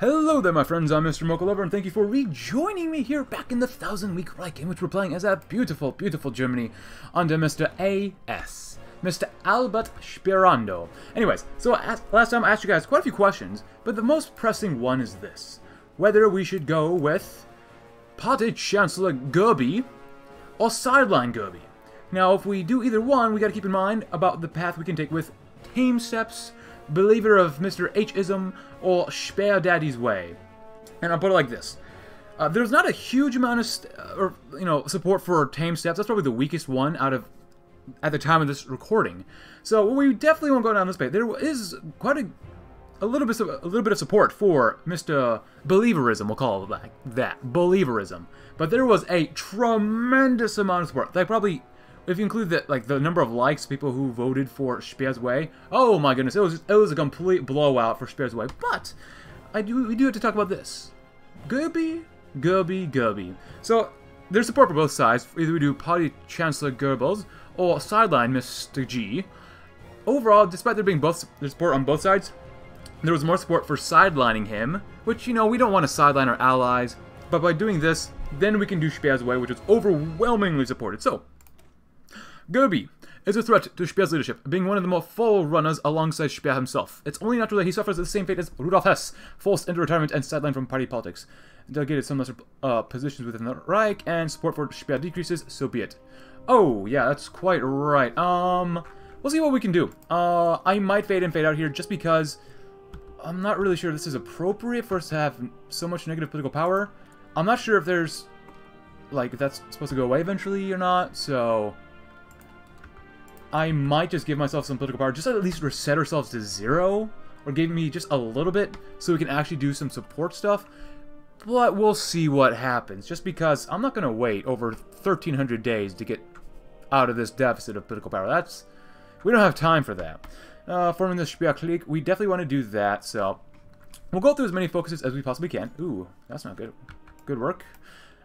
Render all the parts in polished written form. Hello there, my friends. I'm Mr. Mocha Lover, and thank you for rejoining me here back in the 1000-week Reich, in which we're playing as a beautiful, beautiful Germany under Mr. A.S., Mr. Albert Spirando. Anyways, so last time I asked you guys quite a few questions, but the most pressing one is this. Whether we should go with Party Chancellor Goebbels or Sideline Goebbels. Now, if we do either one, we got to keep in mind about the path we can take with Tame Steps, Believer of Mr. H-ism, or Spare Daddy's Way. And I'll put it like this. There's not a huge amount of support for Tame Steps. That's probably the weakest one out of at the time of this recording. So we definitely won't go down this path. There is quite a little bit of support for Mr. Believerism, we'll call it like that. Believerism. But there was a tremendous amount of support. They probably, if you include that, like the number of likes, people who voted for Speer's Way, oh my goodness, it was a complete blowout for Speer's Way. But we do have to talk about this. Goebbels. So there's support for both sides. Either we do Party Chancellor Goebbels or Sideline Mr. G. Overall, despite there being there's support on both sides, there was more support for sidelining him, which, you know, we don't want to sideline our allies. But by doing this, then we can do Speer's Way, which is overwhelmingly supported. So Goebbels is a threat to Speer's leadership, being one of the more forerunners alongside Speer himself. It's only natural that he suffers the same fate as Rudolf Hess, forced into retirement and sidelined from party politics. Delegated some lesser positions within the Reich, and support for Speer decreases, so be it. Oh, yeah, that's quite right. We'll see what we can do. I might fade in, fade out here, just because I'm not really sure this is appropriate for us to have so much negative political power. I'm not sure if there's, like, if that's supposed to go away eventually or not, so I might just give myself some political power, just at least reset ourselves to 0, or give me just a little bit, so we can actually do some support stuff. But we'll see what happens, just because I'm not going to wait over 1,300 days to get out of this deficit of political power. We don't have time for that. Forming the Speer clique, we definitely want to do that, so we'll go through as many focuses as we possibly can. Ooh, that's not good. Good work.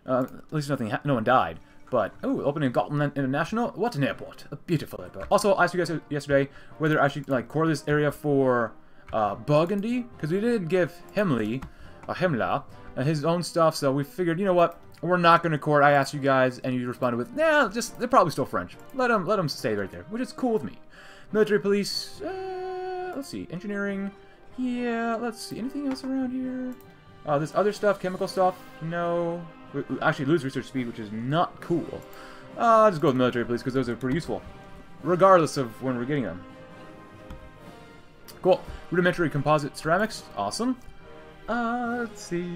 At least no one died. But, oh, opening Gotland International. What an airport. A beautiful airport. Also, I asked you guys yesterday whether I should, like, core this area for Burgundy, because we did give Himmler, his own stuff, so we figured, you know what, we're not going to core it. I asked you guys, and you responded with, nah, just, they're probably still French. Let them stay right there, which is cool with me. Military police, let's see, engineering, yeah, let's see, anything else around here? This other stuff, chemical stuff, no. We actually lose research speed, which is not cool. I'll just go with military police, because those are pretty useful, regardless of when we're getting them. Cool. Rudimentary composite ceramics. Awesome. Let's see.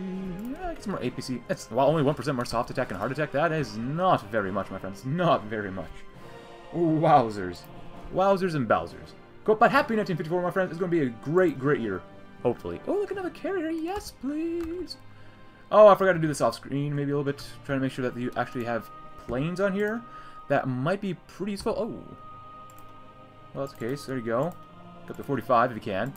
Yeah, get some more APC. It's, well, only 1% more soft attack and hard attack. That is not very much, my friends. Not very much. Wowzers. Wowzers and Bowsers. Cool. But happy 1954, my friends. It's going to be a great, great year, hopefully. Oh, look, another carrier. Yes, please. Oh, I forgot to do this off-screen maybe a little bit. Trying to make sure that you actually have planes on here. That might be pretty useful. Oh. Well, that's the case. There you go. Up to 45 if you can.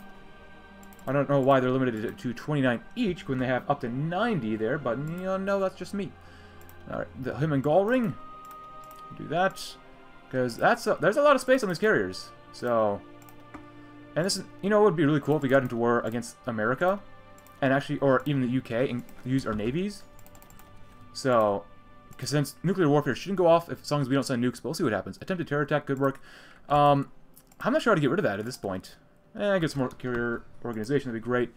I don't know why they're limited to 29 each when they have up to 90 there, but no, that's just me. Alright, the Him and Gall Ring. Do that. Because there's a lot of space on these carriers. So, and this is, you know, it would be really cool if we got into war against America. And actually, or even the UK, and use our navies. So, because since nuclear warfare shouldn't go off as long as we don't send nukes, but we'll see what happens. Attempted terror attack, good work. I'm not sure how to get rid of that at this point. Get some more carrier organization, that'd be great.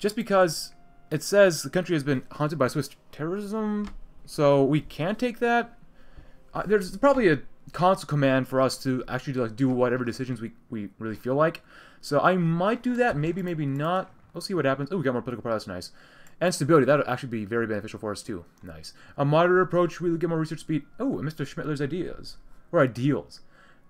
Just because it says the country has been haunted by Swiss terrorism, so we can take that. There's probably a console command for us to actually do whatever decisions we really feel like. So I might do that, maybe, maybe not. We'll see what happens. Oh, we got more political power. That's nice. And stability. That'll actually be very beneficial for us, too. Nice. A moderate approach. We'll get more research speed. Oh, and Mr. Schmittler's ideas. Or ideals.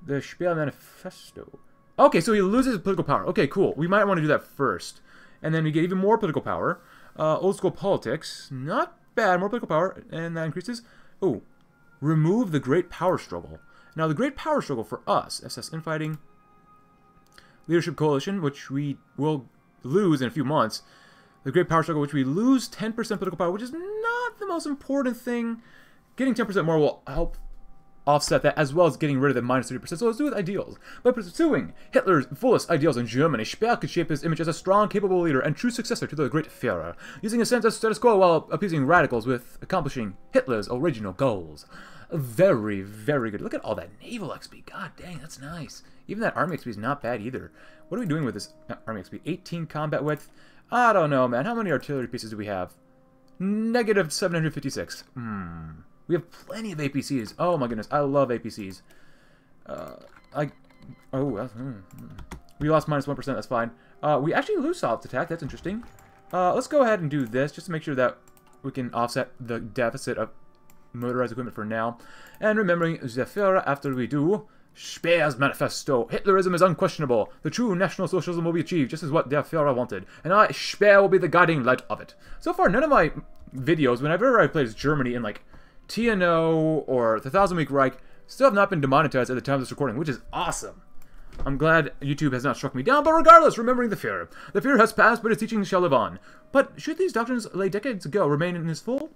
The Speer Manifesto. Okay, so he loses political power. Okay, cool. We might want to do that first. And then we get even more political power. Old school politics. Not bad. More political power. And that increases. Oh. Remove the Great Power Struggle. Now, the Great Power Struggle for us. SS infighting. Leadership Coalition, which we will lose in a few months. The Great Power Struggle, which we lose 10% political power, which is not the most important thing. Getting 10% more will help offset that, as well as getting rid of the -30%. So let's do with ideals. By pursuing Hitler's fullest ideals in Germany, Speer could shape his image as a strong, capable leader and true successor to the great Führer, using a sense of status quo while appeasing radicals with accomplishing Hitler's original goals. Very, very good. Look at all that naval XP. God dang, that's nice. Even that army XP is not bad either. What are we doing with this army XP? 18 combat width? I don't know, man. How many artillery pieces do we have? Negative 756. We have plenty of APCs. Oh my goodness, I love APCs. We lost -1%, that's fine. We actually lose soft attack, that's interesting. Let's go ahead and do this, just to make sure that we can offset the deficit of motorized equipment for now. And remembering the Führer after we do, Speer's manifesto. Hitlerism is unquestionable. The true National Socialism will be achieved, just as what der Führer wanted. And I, Speer, will be the guiding light of it. So far, none of my videos, whenever I play as Germany in like TNO or the 1000-Week Reich, still have not been demonetized at the time of this recording, which is awesome. I'm glad YouTube has not struck me down, but regardless, remembering the Führer. The Führer has passed, but his teachings shall live on. But should these doctrines lay decades ago remain in his full?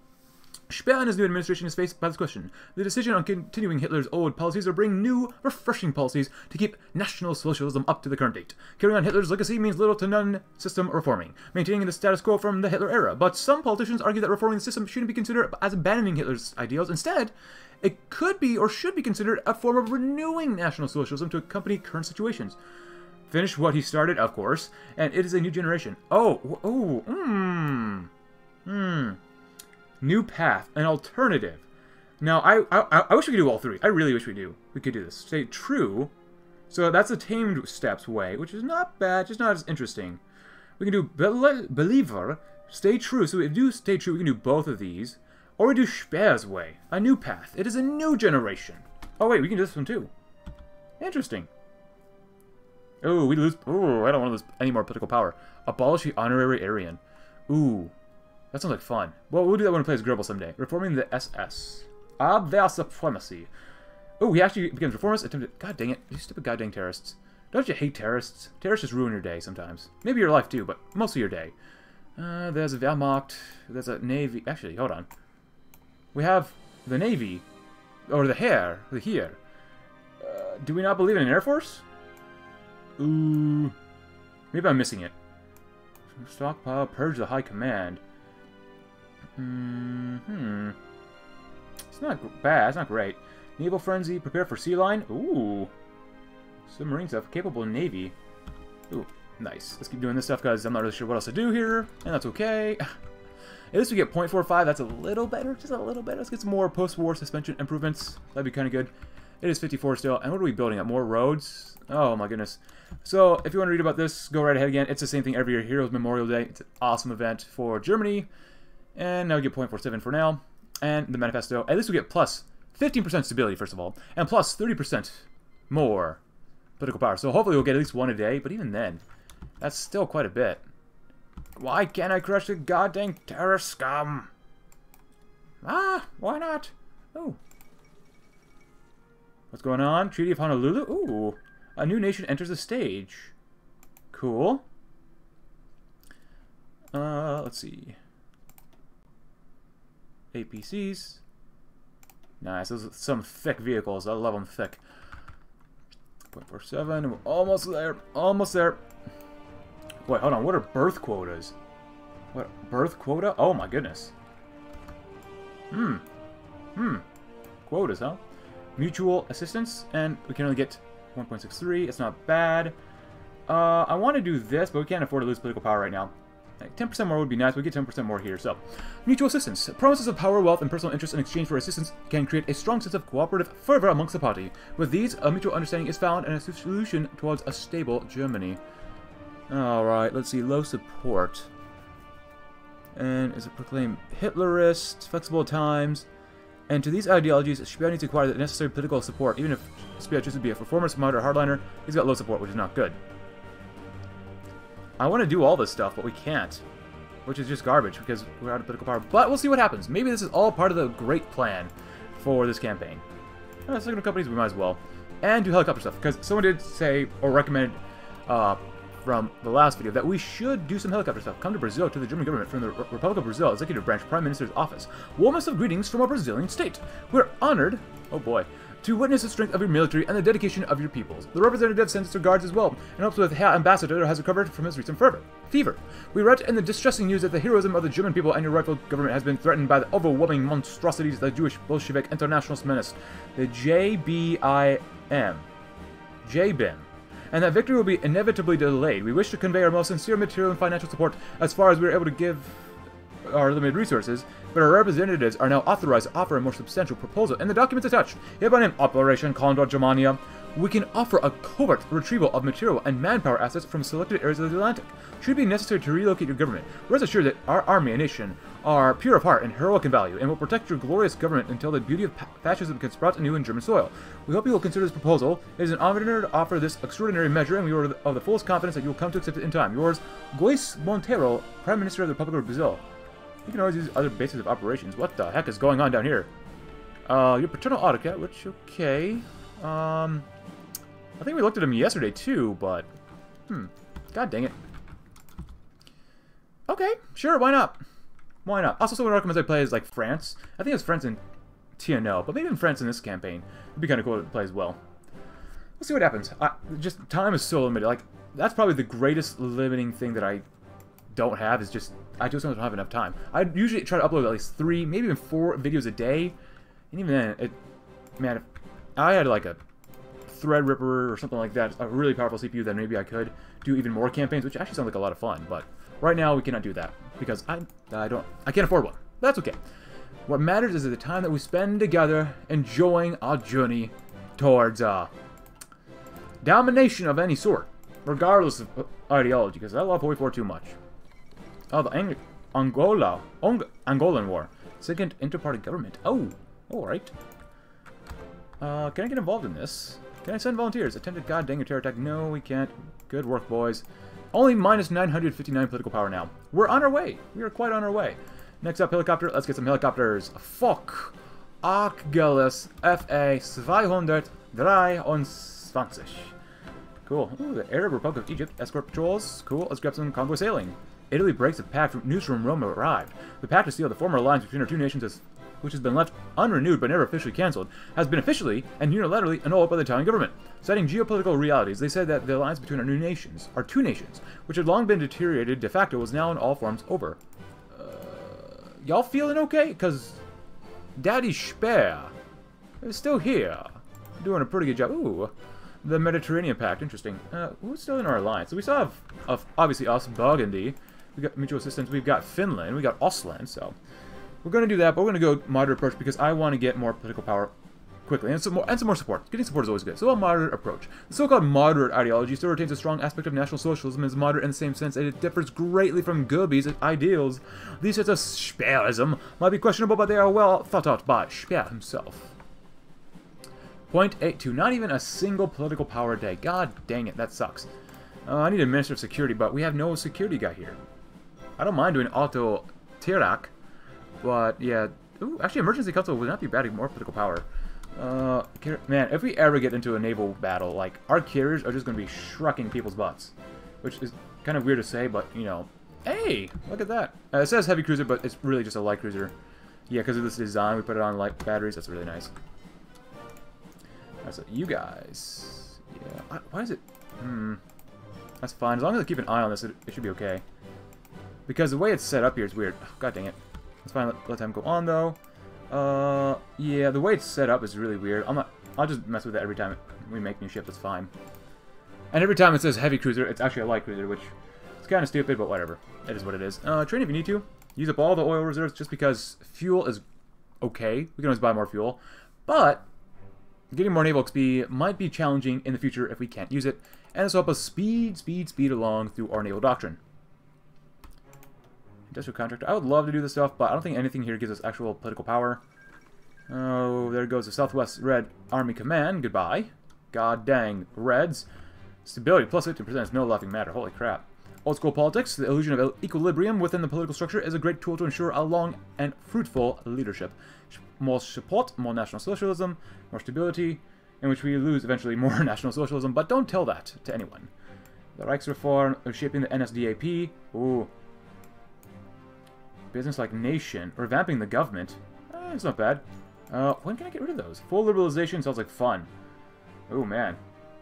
Speer and his new administration is faced by this question. The decision on continuing Hitler's old policies or bring new, refreshing policies to keep National Socialism up to the current date. Carrying on Hitler's legacy means little to none system reforming, maintaining the status quo from the Hitler era. But some politicians argue that reforming the system shouldn't be considered as abandoning Hitler's ideals. Instead, it could be or should be considered a form of renewing National Socialism to accompany current situations. Finish what he started, of course, and it is a new generation. New path, an alternative. Now, I wish we could do all three. I really wish we could do this. Stay true. So that's the tamed steps way, which is not bad, just not as interesting. We can do believer, stay true. So we do stay true. We can do both of these, or we do Speer's way, a new path. It is a new generation. Oh wait, we can do this one too. Interesting. Oh, we lose. Oh, I don't want to lose any more political power. Abolish the honorary Aryan. Ooh. That sounds like fun. Well, we'll do that when we play as Goebbels someday. Reforming the SS. Abwehr Supremacy. Oh, he actually becomes reformist. Attempted. God dang it. You stupid goddamn terrorists. Don't you hate terrorists? Terrorists just ruin your day sometimes. Maybe your life too, but mostly your day. There's a Wehrmacht. There's a Navy. Actually, hold on. We have the Navy. Or the Heer. The Heer. Do we not believe in an Air Force? Ooh. Maybe I'm missing it. Stockpile. Purge the High Command. It's not bad, it's not great. Naval Frenzy, prepare for sea line. Ooh. Submarine stuff, capable Navy. Ooh, nice. Let's keep doing this stuff, because I'm not really sure what else to do here. And that's okay. At least we get 0.45, that's a little better. Just a little better. Let's get some more post-war suspension improvements. That'd be kind of good. It is 54 still. And what are we building up? More roads? Oh my goodness. So, if you want to read about this, go right ahead again. It's the same thing every year. Heroes Memorial Day. It's an awesome event for Germany. And now we get 0.47 for now. And the manifesto. At least we get plus 15% stability, first of all. And plus 30% more political power. So hopefully we'll get at least one a day. But even then, that's still quite a bit. Why can't I crush the goddamn terror scum? Ah, why not? Oh. What's going on? Treaty of Honolulu? Ooh. A new nation enters the stage. Cool. Let's see. APCs. Nice. Those are some thick vehicles. I love them thick. 0.47. We're almost there. Almost there. Wait, hold on. What are birth quotas? What? Birth quota? Oh, my goodness. Quotas, huh? Mutual assistance. And we can only get 1.63. It's not bad. I want to do this, but we can't afford to lose political power right now. 10% more would be nice. We get 10% more here. So, mutual assistance. Promises of power, wealth, and personal interest in exchange for assistance can create a strong sense of cooperative fervor amongst the party. With these, a mutual understanding is found and a solution towards a stable Germany. Alright, let's see. Low support. And is it proclaimed Hitlerist, flexible times. And to these ideologies, Speer needs to acquire the necessary political support. Even if Speer chooses to be a reformist, moderate, hardliner, he's got low support, which is not good. I want to do all this stuff, but we can't. Which is just garbage, because we're out of political power. But we'll see what happens. Maybe this is all part of the great plan for this campaign. Let's look at companies, we might as well. And do helicopter stuff, because someone did say, or recommend from the last video, that we should do some helicopter stuff. Come to Brazil, to the German government, from the Republic of Brazil, Executive Branch, Prime Minister's Office. Warmest of greetings from our Brazilian state. We're honored... Oh boy. to witness the strength of your military and the dedication of your peoples. The representative sends their guards as well, and helps with how ambassador has recovered from his recent fever. We read in the distressing news that the heroism of the German people and your rightful government has been threatened by the overwhelming monstrosities of the Jewish Bolshevik Internationalist menace, the JBIM. And that victory will be inevitably delayed. We wish to convey our most sincere material and financial support as far as we are able to give our limited resources, but our representatives are now authorized to offer a more substantial proposal, and the documents attached, hereby named Operation Condor Germania. We can offer a covert retrieval of material and manpower assets from selected areas of the Atlantic. Should it be necessary to relocate your government, rest assured that our army and nation are pure of heart and heroic in value, and will protect your glorious government until the beauty of fascism can sprout anew in German soil. We hope you will consider this proposal. It is an honor to offer this extraordinary measure, and we are of the fullest confidence that you will come to accept it in time. Yours, Goiás Monteiro, Prime Minister of the Republic of Brazil. You can always use other bases of operations. What the heck is going on down here? Your paternal autocrat, which, okay. I think we looked at him yesterday, too, but... God dang it. Okay, sure, why not? Why not? Also, someone recommends I play as, like, France. I think it's France in TNO, but maybe in France in this campaign. It'd be kind of cool to play as well. Let's see what happens. Just, time is so limited. Like, that's probably the greatest limiting thing that I don't have, is just... I just don't have enough time. I usually try to upload at least 3, maybe even 4 videos a day. And even then, man, if I had like a Threadripper or something like that, a really powerful CPU, then maybe I could do even more campaigns, which actually sounds like a lot of fun. But right now, we cannot do that because I can't afford one. That's okay. What matters is the time that we spend together enjoying our journey towards domination of any sort, regardless of ideology, because I love Hoi 4 too much. Oh, the Angolan War. Second inter-party government. Oh, alright. Can I get involved in this? Can I send volunteers? Attempted god dang a terror attack. No, we can't. Good work, boys. Only minus 959 political power now. We're on our way. We are quite on our way. Next up, helicopter. Let's get some helicopters. Fuck. Achilles FA 223. Cool. Ooh, the Arab Republic of Egypt. Escort patrols. Cool. Let's grab some convoy sailing. Italy breaks the pact. News from Rome arrived. The pact to seal the former alliance between our two nations, which has been left unrenewed but never officially cancelled, has been officially and unilaterally annulled by the Italian government. Citing geopolitical realities, they said that the alliance between our two nations, which had long been deteriorated de facto, was now in all forms over. Y'all feeling okay? Because Daddy Speer is still here. Doing a pretty good job. Ooh. The Mediterranean Pact. Interesting. Who's still in our alliance? So we still have, obviously, us, Burgundy. We got mutual assistance. We've got Finland. We got Ostland. So we're going to do that, but we're going to go moderate approach because I want to get more political power quickly and some more support. Getting support is always good. So a moderate approach. The so-called moderate ideology still retains a strong aspect of National Socialism and is moderate in the same sense that it differs greatly from Goebbels' ideals. These sets of Speerism might be questionable, but they are well thought out by Speer himself. 0.82. Not even a single political power a day. God dang it, that sucks. I need a Minister of Security, but we have no security guy here. I don't mind doing auto Tirak, but yeah. Ooh, actually, Emergency Council would not be bad. More political power. Man, if we ever get into a naval battle, like, our carriers are just going to be shrucking people's butts, which is kind of weird to say, but you know. Hey, look at that. It says heavy cruiser, but it's really just a light cruiser. Yeah, because of this design, we put it on light batteries. That's really nice. Alright, so you guys. Yeah. Why is it? That's fine. As long as I keep an eye on this, it should be okay. Because the way it's set up here is weird. Oh, god dang it. It's fine. Let time go on, though. Yeah, the way it's set up is really weird. I'll just mess with it every time we make new ship. That's fine. And every time it says heavy cruiser, it's actually a light cruiser, which is kind of stupid, but whatever. It is what it is. Train if you need to. Use up all the oil reserves just because fuel is okay. We can always buy more fuel. But getting more naval XP might be challenging in the future if we can't use it, and this will help us speed along through our naval doctrine. Industrial contractor. I would love to do this stuff, but I don't think anything here gives us actual political power. Oh, there goes the Southwest Red Army Command. Goodbye. God dang Reds. Stability plus 15% is no laughing matter. Holy crap. Old school politics. The illusion of equilibrium within the political structure is a great tool to ensure a long and fruitful leadership. More support, more National Socialism, more stability, in which we lose eventually more National Socialism, but don't tell that to anyone. The Reichsreform of shaping the NSDAP. Ooh. Business like nation. Revamping the government. It's not bad. When can I get rid of those? Full liberalization sounds like fun. Oh, man.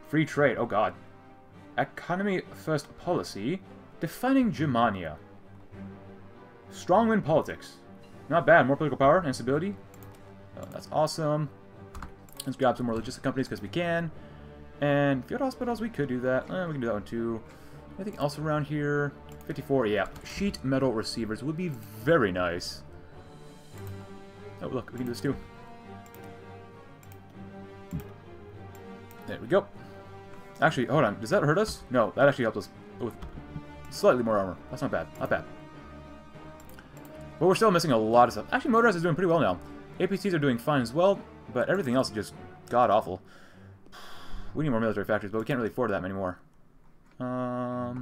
Free trade. Oh, God. Economy-first policy. Defining Germania. Strongman politics. Not bad. More political power and stability. Oh, that's awesome. Let's grab some more logistic companies because we can. And field hospitals, we could do that. We can do that one, too. Anything else around here? 54, yeah. Sheet metal receivers would be very nice. Oh, look, we can do this, too. There we go. Actually, hold on. Does that hurt us? No, that actually helped us with slightly more armor. That's not bad. Not bad. But we're still missing a lot of stuff. Actually, motorized is doing pretty well now. APCs are doing fine as well, but everything else is just god-awful. We need more military factories, but we can't really afford that many more. I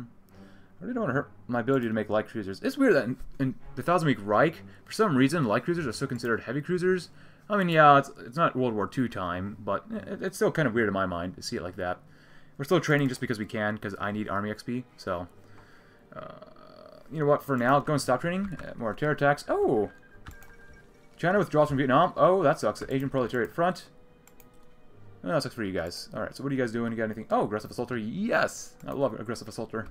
really don't want to hurt my ability to make light cruisers. It's weird that in the 1000-week Reich, for some reason, light cruisers are still considered heavy cruisers. I mean, yeah, it's not World War II time, but it's still kind of weird in my mind to see it like that. We're still training just because we can, because I need army XP, so... you know what, for now, go and stop training. More terror attacks. Oh! China withdraws from Vietnam. Oh, that sucks. The Asian Proletariat Front. Oh, that sucks for you guys. Alright, so what are you guys doing? You got anything? Oh, Aggressive Assaulter. Yes! I love Aggressive Assaulter.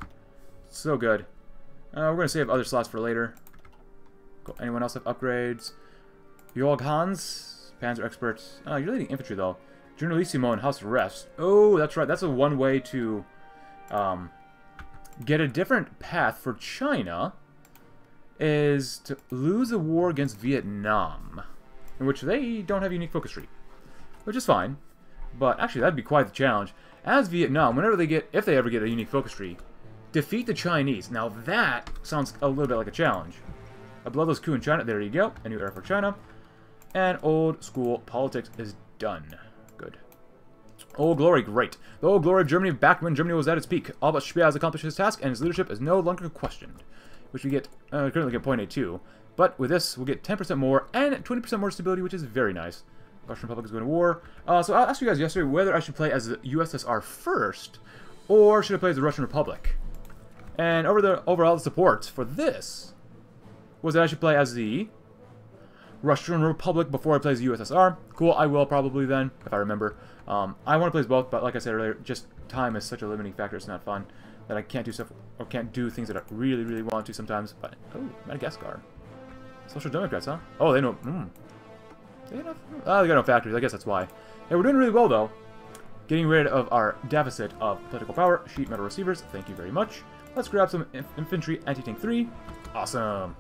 So good. We're going to save other slots for later. Cool. Anyone else have upgrades? Jorg Hans, Panzer Expert. Oh, you're leading infantry, though. Generalissimo and House Arrest. Oh, that's right. That's a one way to get a different path for China is to lose a war against Vietnam, in which they don't have a unique focus tree, which is fine. But actually, that'd be quite the challenge. As Vietnam, whenever they get, if they ever get a unique focus tree, defeat the Chinese. Now that sounds a little bit like a challenge. A bloodless coup in China. There you go. A new era for China. And old school politics is done. Good. Old glory. Great. The old glory of Germany back when Germany was at its peak. Albert Speer has accomplished his task and his leadership is no longer questioned. Which we get, currently get 0.82. But with this, we'll get 10% more and 20% more stability, which is very nice. Russian Republic is going to war. So I asked you guys yesterday whether I should play as the USSR first or should I play as the Russian Republic. And overall support for this was that I should play as the Russian Republic before I play as the USSR. Cool, I will probably then, if I remember. I want to play as both, but like I said earlier, just time is such a limiting factor, it's not fun. That I can't do stuff, or can't do things that I really, really want to sometimes. But, oh, Madagascar. Social Democrats, huh? Oh, they know, they got no factories, I guess that's why. Hey, we're doing really well, though. Getting rid of our deficit of political power, sheet metal receivers, thank you very much. Let's grab some infantry anti-tank 3. Awesome.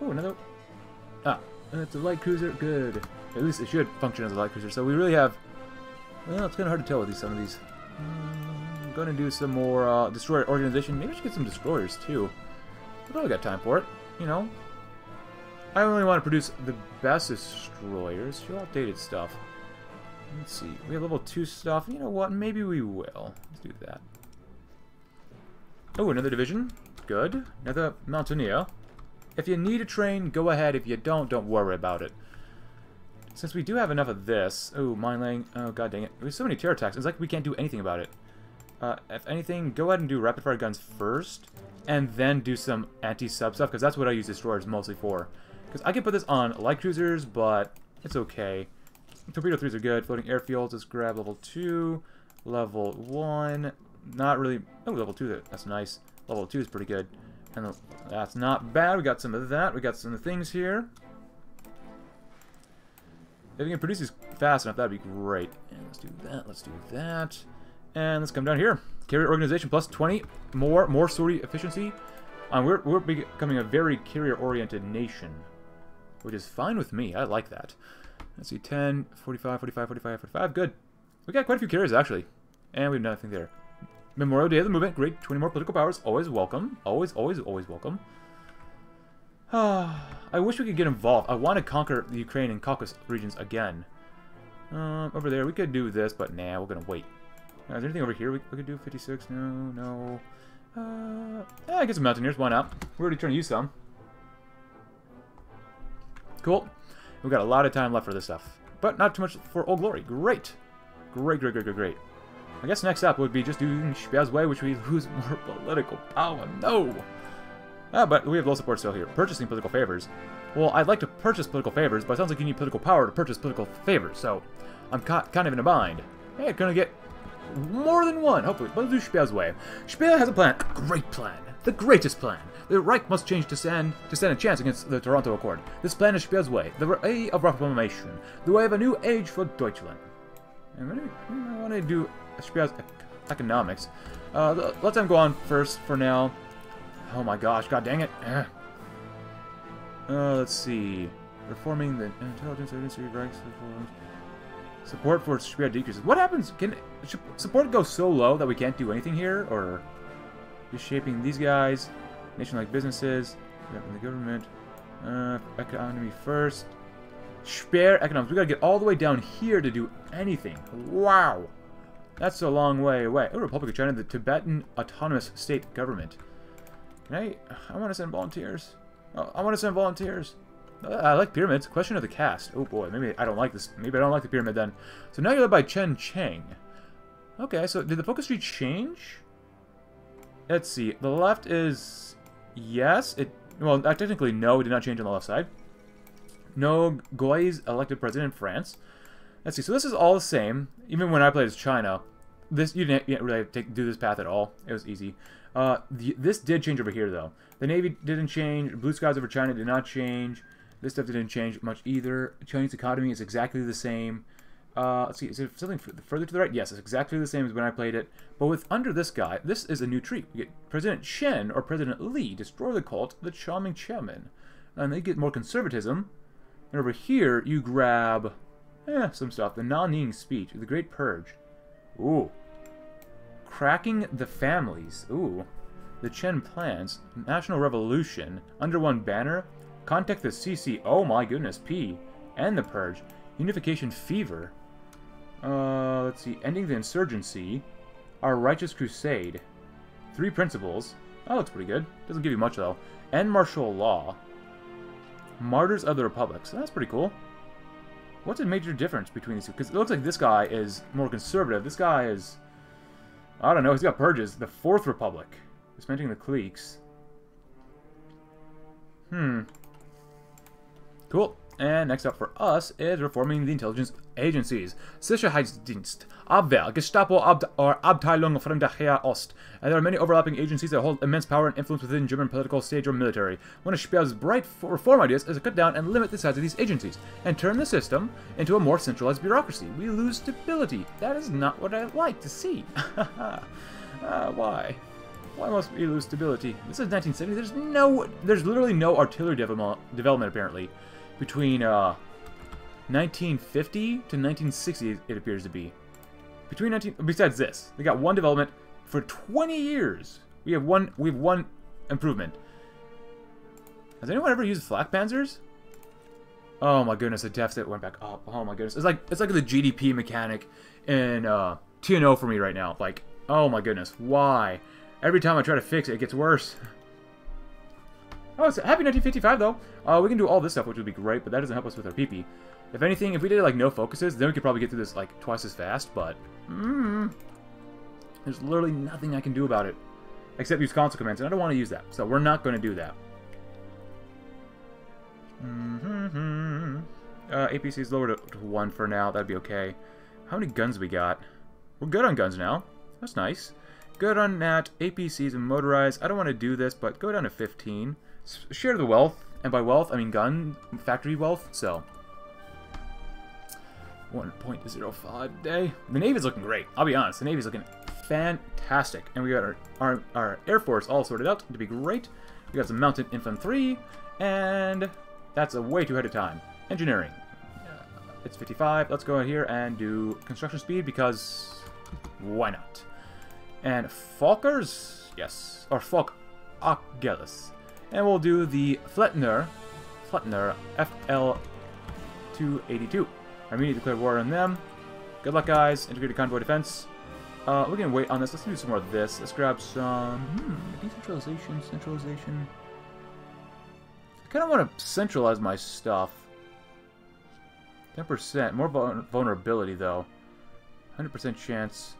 Oh, another... Ah, and it's a light cruiser. Good. At least it should function as a light cruiser. So we really have... Well, it's kind of hard to tell with these, some of these. I'm going to do some more destroyer organization. Maybe I should get some destroyers, too. We've probably got time for it, you know. I only want to produce the best destroyers. Show outdated stuff. Let's see. We have level 2 stuff. You know what? Maybe we will. Let's do that. Oh, another division. Good. Another Mountaineer. If you need a train, go ahead. If you don't worry about it. Since we do have enough of this... Oh, mine laying. Oh, god dang it. We have so many terror attacks. It's like we can't do anything about it. If anything, go ahead and do rapid-fire guns first. And then do some anti-sub stuff. Because that's what I use destroyers mostly for. Because I can put this on light cruisers, but it's okay. Torpedo 3s are good. Floating airfields. Let's grab level 2. Level 1... Not really... Oh, level 2, that's nice. Level 2 is pretty good. And that's not bad. We got some of that. We got some of the things here. If we can produce these fast enough, that'd be great. And let's do that. Let's do that. And let's come down here. Carrier organization plus 20. More sortie efficiency. We're becoming a very carrier-oriented nation. Which is fine with me. I like that. Let's see. 10, 45, 45, 45, 45. Good. We got quite a few carriers, actually. And we have nothing there. Memorial Day of the Movement. Great. 20 more political powers. Always welcome. Always, always, always welcome. I wish we could get involved. I want to conquer the Ukraine and Caucasus regions again. Over there, we could do this, but nah, we're going to wait. Is there anything over here we could do? 56? No. Yeah, get some Mountaineers. Why not? We're already trying to use some. Cool. We've got a lot of time left for this stuff. But not too much for Old Glory. Great. Great, great, great, great, great. I guess next up would be just doing Speer's Way, which we lose more political power. No! But we have low support still here. Purchasing political favors. Well, I'd like to purchase political favors, but it sounds like you need political power to purchase political favors, so I'm kind of in a bind. Hey, gonna get more than one, hopefully. Let's do Speer's way. Speer has a plan. A great plan. The greatest plan. The Reich must change to stand a chance against the Toronto Accord. This plan is Speer's way, the way of Reformation, the way of a new age for Deutschland. And I want to do Speer's economics. Let them go on first for now. Oh my gosh, god dang it. Let's see. Reforming the intelligence agency, Reich's reforms. Support for Speer decreases. What happens? Can support go so low that we can't do anything here? Or just shaping these guys? Nation-like businesses, the government, economy first. Speer economics. We gotta get all the way down here to do anything. Wow, that's a long way away. Oh, Republic of China, the Tibetan Autonomous State Government. Can I want to send volunteers. Oh, I want to send volunteers. I like pyramids. Question of the caste. Oh boy, maybe I don't like this. Maybe I don't like the pyramid then. So now you're led by Chen Cheng. Okay, so did the focus tree change? Let's see. The left is. Yes, it... Well, technically, no, it did not change on the left side. No, Guai's elected president in France. Let's see, so this is all the same. Even when I played as China, this you didn't really do this path at all. It was easy. This did change over here, though. The Navy didn't change. Blue skies over China did not change. This stuff didn't change much either. Chinese economy is exactly the same. Let's see, is it something further to the right? Yes, it's exactly the same as when I played it. But with under this guy, this is a new treat. We get President Chen or President Li destroy the cult, the charming chairman. And they get more conservatism. And over here, you grab some stuff. The Nanning speech, the Great Purge. Ooh. Cracking the families. Ooh. The Chen plans. National Revolution. Under one banner. Contact the CC. Oh my goodness. P. And the Purge. Unification Fever. Let's see. Ending the Insurgency. Our Righteous Crusade. Three Principles. That looks pretty good. Doesn't give you much, though. End Martial Law. Martyrs of the Republic. So that's pretty cool. What's a major difference between these two? Because it looks like this guy is more conservative. This guy is... I don't know. He's got purges. The Fourth Republic. Dismantling the cliques. Cool. And next up for us is reforming the intelligence agencies. Sicherheitsdienst, Abwehr, Gestapo, Abteilung Fremdheer Ost. And there are many overlapping agencies that hold immense power and influence within German political stage or military. One of Speer's bright reform ideas is to cut down and limit the size of these agencies and turn the system into a more centralized bureaucracy. We lose stability. That is not what I like to see. Why? Why must we lose stability? This is 1970. There's literally no artillery development apparently. Between 1950 to 1960, it appears to be. Besides this, they got one development for 20 years. We have one improvement. Has anyone ever used flak panzers? Oh my goodness, the deficit went back up. Oh my goodness, it's like the GDP mechanic in TNO for me right now. Like, oh my goodness, why? Every time I try to fix it, it gets worse. Oh, it's happy 1955, though. We can do all this stuff, which would be great, but that doesn't help us with our PP. If anything, if we did, like, no focuses, then we could probably get through this, like, twice as fast, but... There's literally nothing I can do about it, except use console commands, and I don't want to use that, so we're not going to do that. APC's lower to 1 for now. That'd be okay. How many guns we got? We're good on guns now. That's nice. Good on that. APC's and motorized. I don't want to do this, but go down to 15. Share the wealth, and by wealth I mean gun factory wealth. So 1.05 day. The Navy's looking great. I'll be honest, the Navy's looking fantastic, and we got our Air Force all sorted out to be great. We got some mounted infantry, and that's a way too ahead of time. Engineering, it's 55. Let's go in here and do construction speed because why not? And Falkers, yes, or Falk Achilles. And we'll do the Flettner FL-282. I immediately declare war on them. Good luck, guys. Integrated convoy defense. We can wait on this. Let's do some more of this. Let's grab some... Decentralization, centralization. I kind of want to centralize my stuff. 10%. More vulnerability, though. 100% chance.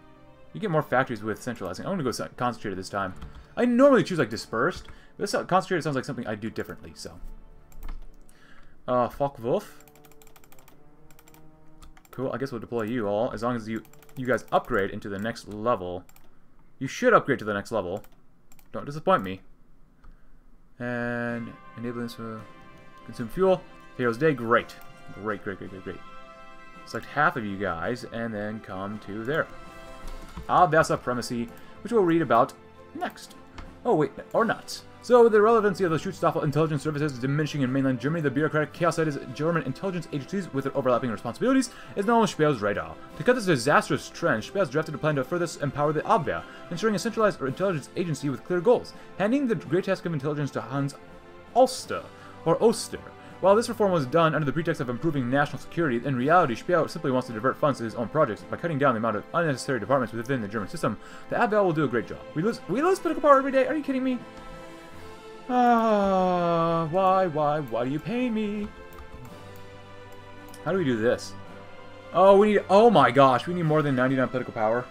You get more factories with centralizing. I'm going to go concentrated this time. I normally choose, like, dispersed. This concentrated sounds like something I do differently, so. Focke-Wurf. Cool, I guess we'll deploy you all. As long as you guys upgrade into the next level. You should upgrade to the next level. Don't disappoint me. And enabling us to consume fuel. Hero's Day, great. Great. Select half of you guys, and then come to there. Avda Supremacy, which we'll read about next. Oh, wait, or not. So, the relevancy of the Schutzstaffel intelligence services is diminishing in mainland Germany. The bureaucratic chaos that is German intelligence agencies, with their overlapping responsibilities, is now on Speer's radar. To cut this disastrous trend, Speer has drafted a plan to further empower the Abwehr, ensuring a centralized intelligence agency with clear goals, handing the great task of intelligence to Hans Oster, or Oster. While this reform was done under the pretext of improving national security, in reality, Speer simply wants to divert funds to his own projects by cutting down the amount of unnecessary departments within the German system. The Abwehr will do a great job. We lose political power every day. Are you kidding me? Ah, why do you pay me? How do we do this? Oh, oh my gosh, we need more than 99 political power.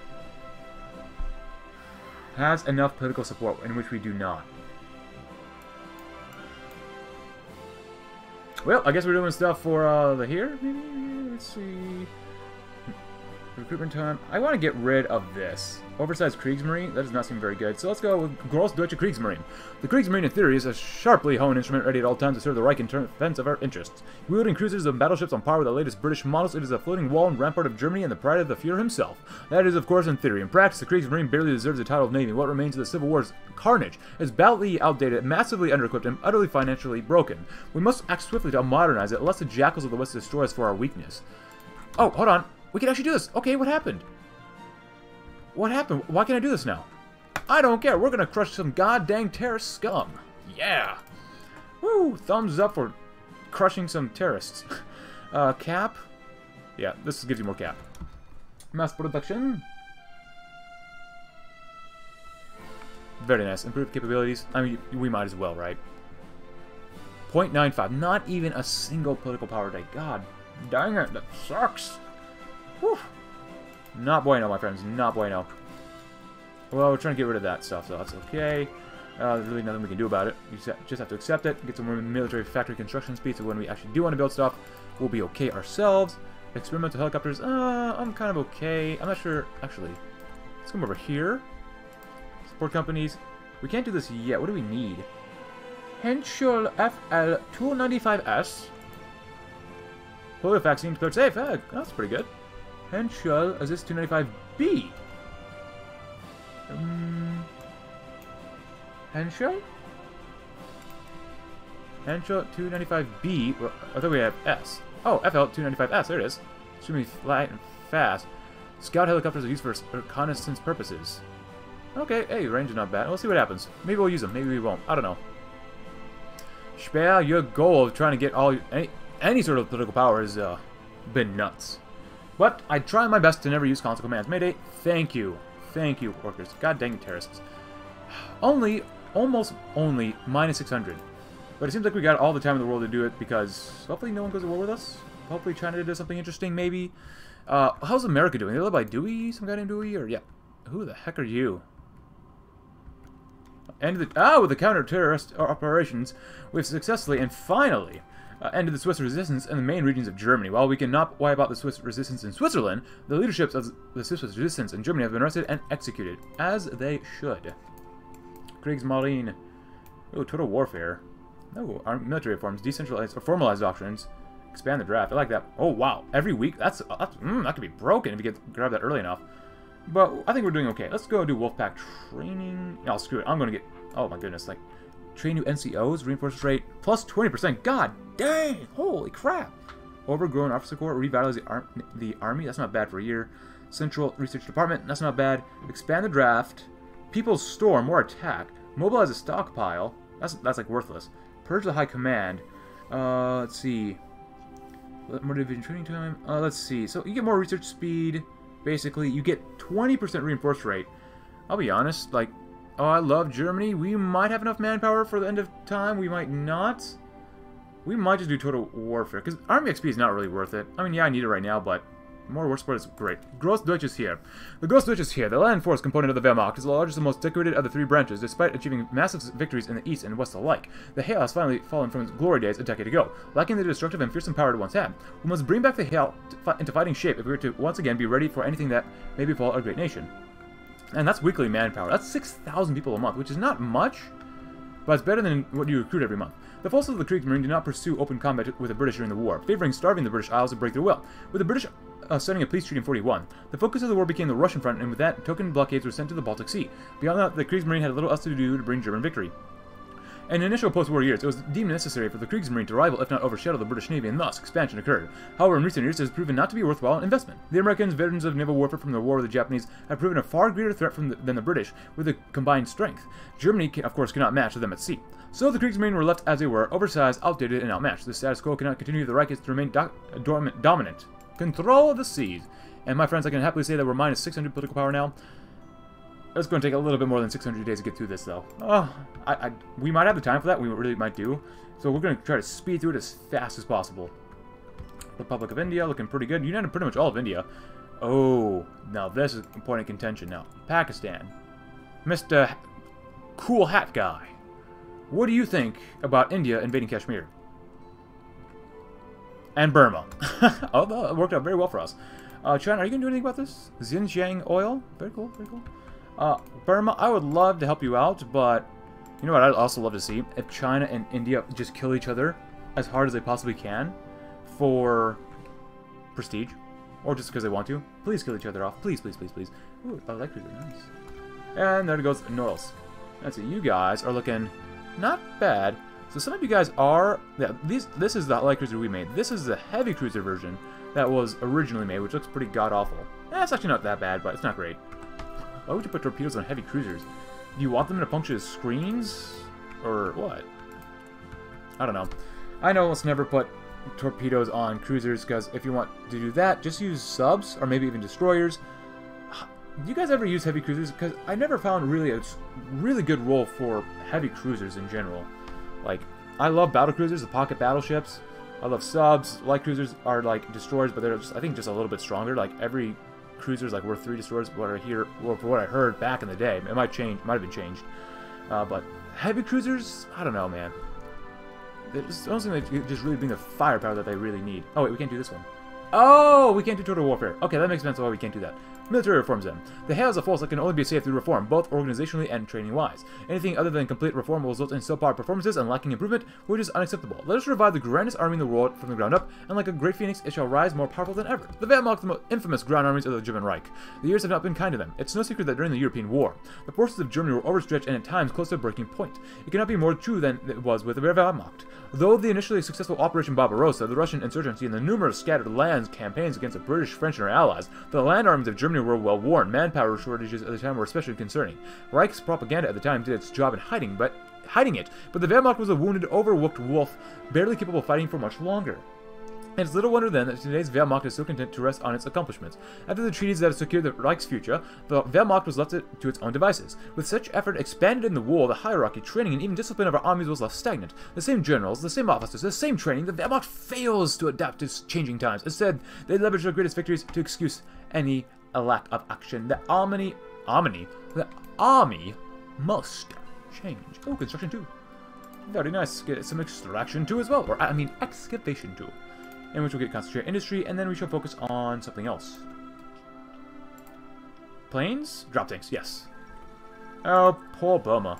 Has enough political support, in which we do not. Well, I guess we're doing stuff for the here, maybe? Let's see. Recruitment time. I want to get rid of this. Oversized Kriegsmarine? That does not seem very good. So let's go with Gross Deutsche Kriegsmarine. The Kriegsmarine, in theory, is a sharply honed instrument ready at all times to serve the Reich in defense of our interests. Wielding cruisers and battleships on par with the latest British models, it is a floating wall and rampart of Germany and the pride of the Fuhrer himself. That is, of course, in theory. In practice, the Kriegsmarine barely deserves the title of Navy. What remains of the Civil War's carnage is badly outdated, massively underequipped, and utterly financially broken. We must act swiftly to modernize it, lest the jackals of the West destroy us for our weakness. Oh, hold on. We can actually do this. Okay, what happened? What happened? Why can't I do this now? I don't care. We're going to crush some goddamn terrorist scum. Yeah. Woo. Thumbs up for crushing some terrorists. Cap. Yeah, this gives you more cap. Mass production. Very nice. Improved capabilities. I mean, we might as well, right? 0.95. Not even a single political power day. God dang it. That sucks. Whew. Not bueno, my friends. Not bueno. Well, we're trying to get rid of that stuff, so that's okay. There's really nothing we can do about it. You just have to accept it. Get some more military factory construction speed, so when we actually do want to build stuff, we'll be okay ourselves. Experimental helicopters. I'm kind of okay. I'm not sure. Actually, let's come over here. Support companies. We can't do this yet. What do we need? Henschel FL-295S. Polio vaccine declared safe. That's pretty good. Henschel, is this 295B? Henschel? Henschel 295B. Well, I thought we had S. Oh, FL-295S. There it is. Extremely light and fast. Scout helicopters are used for reconnaissance purposes. Okay, hey, range is not bad. We'll see what happens. Maybe we'll use them. Maybe we won't. I don't know. Speer, your goal of trying to get any sort of political power has been nuts. But I try my best to never use console commands. Mayday, thank you. Thank you, workers. God dang terrorists. Almost only, minus 600. But it seems like we got all the time in the world to do it, because hopefully no one goes to war with us. Hopefully China does something interesting, maybe. How's America doing? They're led by Dewey? Some guy named Dewey? Or, yeah. Who the heck are you? With the counter-terrorist operations, we've successfully and finally ended the Swiss resistance in the main regions of Germany. While we cannot wipe out the Swiss resistance in Switzerland, the leaderships of the Swiss resistance in Germany have been arrested and executed, as they should. Kriegsmarine. Oh, total warfare. No, our military reforms, decentralized or formalized options. Expand the draft. I like that. Oh, wow. Every week? That could be broken if you grab that early enough. But I think we're doing okay. Let's go do Wolfpack training. No, screw it. I'm going to get... Oh, my goodness. Like... Train new NCOs, reinforce rate, plus 20%. God dang! Holy crap! Overgrown officer corps, revitalize the army. That's not bad for a year. Central research department. That's not bad. Expand the draft. People's storm, more attack. Mobilize a stockpile. That's like worthless. Purge the high command. Let's see. More division training time. Let's see. So you get more research speed. Basically, you get 20% reinforce rate. I'll be honest, like. Oh, I love Germany. We might have enough manpower for the end of time. We might not. We might just do total warfare. Because army XP is not really worth it. I mean, yeah, I need it right now, but More war support is great. Grossdeutsch is here. The Grossdeutsch is here. The land force component of the Wehrmacht is the largest and most decorated of the three branches, despite achieving massive victories in the east and west alike. The Heer has finally fallen from its glory days a decade ago, lacking the destructive and fearsome power it once had. We must bring back the Heer into fighting shape if we were to once again be ready for anything that may befall our great nation. And that's weekly manpower. That's 6,000 people a month, which is not much, but it's better than what you recruit every month. The forces of the Kriegsmarine did not pursue open combat with the British during the war, favoring starving the British Isles to break their will. With the British signing a peace treaty in 1941, the focus of the war became the Russian front, and with that, token blockades were sent to the Baltic Sea. Beyond that, the Kriegsmarine had little else to do to bring German victory. In initial post-war years, it was deemed necessary for the Kriegsmarine to rival, if not overshadow, the British Navy, and thus expansion occurred. However, in recent years, it has proven not to be a worthwhile investment. The Americans, veterans of naval warfare from the war with the Japanese, have proven a far greater threat than the British, with a combined strength. Germany, of course, cannot match them at sea. So the Kriegsmarine were left as they were, oversized, outdated, and outmatched. The status quo cannot continue if the Reich is to remain dominant. Control of the seas. And my friends, I can happily say that we're minus 600 political power now. It's going to take a little bit more than 600 days to get through this, though. Oh, we might have the time for that. We really might do. So we're going to try to speed through it as fast as possible. Republic of India, looking pretty good. United pretty much all of India. Oh, now this is a point of contention now. Pakistan. Mr. Cool Hat Guy. What do you think about India invading Kashmir? And Burma. Although it worked out very well for us. China, are you going to do anything about this? Xinjiang oil. Very cool, very cool. Burma, I would love to help you out, but you know what I'd also love to see? If China and India just kill each other as hard as they possibly can for prestige, or just because they want to. Please kill each other off. Please, please, please, please. Ooh, I like these. Nice. And there goes Norls. That's it. You guys are looking not bad. So some of you guys are... Yeah, this is the light cruiser we made. This is the heavy cruiser version that was originally made, which looks pretty god-awful. That's actually not that bad, but it's not great. Why would you put torpedoes on heavy cruisers? Do you want them to puncture the screens? Or what? I don't know. I know let's never put torpedoes on cruisers, because if you want to do that, just use subs, or maybe even destroyers. Do you guys ever use heavy cruisers? Because I never found really a really good role for heavy cruisers in general. Like, I love battle cruisers, the pocket battleships. I love subs. Light cruisers are like destroyers, but they're just, I think, just a little bit stronger. Like, every... cruisers like worth 3 destroyers, what I hear, or for what I heard back in the day. It might change, might have been changed. But heavy cruisers, I don't know, man. It don't seem like just really being the firepower that they really need. Oh wait, we can't do this one. Oh, we can't do total warfare. Okay, that makes sense why we can't do that. Military reforms then. The Heer as a force that can only be saved through reform, both organizationally and training-wise. Anything other than complete reform will result in subpar performances and lacking improvement, which is unacceptable. Let us revive the grandest army in the world from the ground up, and like a great phoenix, it shall rise more powerful than ever. The Wehrmacht, the most infamous ground armies of the German Reich. The years have not been kind to them. It's no secret that during the European War, the forces of Germany were overstretched and at times close to a breaking point. It cannot be more true than it was with the Wehrmacht. Though the initially successful Operation Barbarossa, the Russian insurgency, and the numerous scattered lands campaigns against the British, French, and our allies, the land armies of Germany were well worn. Manpower shortages at the time were especially concerning. Reich's propaganda at the time did its job in hiding it, but the Wehrmacht was a wounded, overworked wolf, barely capable of fighting for much longer. And it's little wonder then that today's Wehrmacht is so content to rest on its accomplishments. After the treaties that secured the Reich's future, the Wehrmacht was left to its own devices. With such effort expanded in the war, the hierarchy, training, and even discipline of our armies was left stagnant. The same generals, the same officers, the same training, the Wehrmacht fails to adapt to changing times. Instead, they leverage their greatest victories to excuse any lack of action. The army must change. Oh, construction 2. Very nice. Get some extraction 2 as well, or I mean excavation 2. In which we'll get concentrated industry, and then we shall focus on something else. Planes? Drop tanks, yes. Oh, poor Burma.